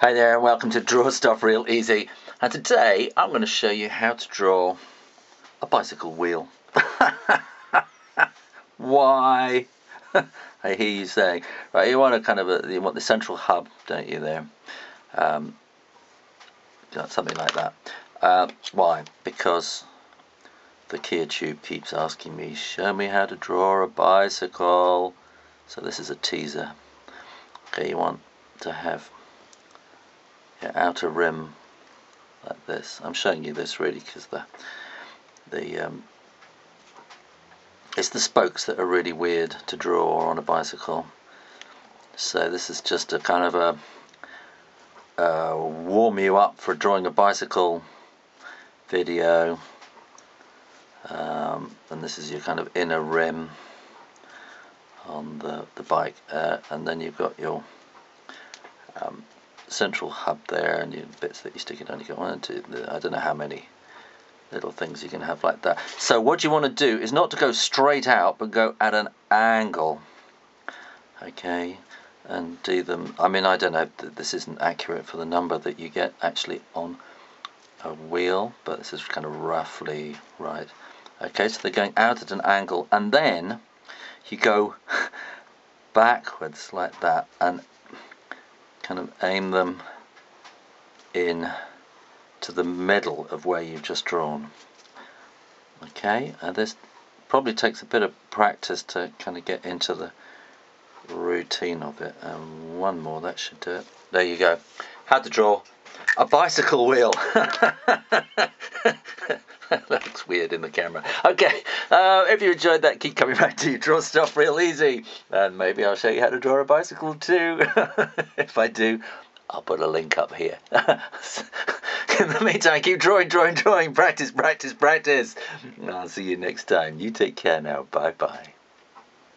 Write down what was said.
Hey there and welcome to Draw Stuff Real Easy, and today I'm going to show you how to draw a bicycle wheel. Why? I hear you saying, right, you want a kind of you want the central hub, don't you there? Something like that. Why? Because the KiaTube keeps asking me, show me how to draw a bicycle. So this is a teaser. Okay, you want to have your outer rim like this. I'm showing you this really because it's the spokes that are really weird to draw on a bicycle. So this is just a kind of a warm you up for drawing a bicycle video, and this is your kind of inner rim on the bike, and then you've got your central hub there, and your bits that you stick it on. You get one, two, I don't know how many little things you can have like that. So what you want to do is not to go straight out, but go at an angle, okay, and do them. I mean, I don't know, this isn't accurate for the number that you get actually on a wheel, but this is kind of roughly right. Okay, so they're going out at an angle, and then you go backwards like that and kind of aim them in to the middle of where you've just drawn. Okay, and this probably takes a bit of practice to kind of get into the routine of it. And one more, that should do it. There you go. How to draw a bicycle wheel. That looks weird in the camera. Okay, if you enjoyed that, keep coming back to Draw Stuff Real Easy. And maybe I'll show you how to draw a bicycle too. If I do, I'll put a link up here. In the meantime, keep drawing, drawing, drawing. Practice, practice, practice. And I'll see you next time. You take care now. Bye-bye.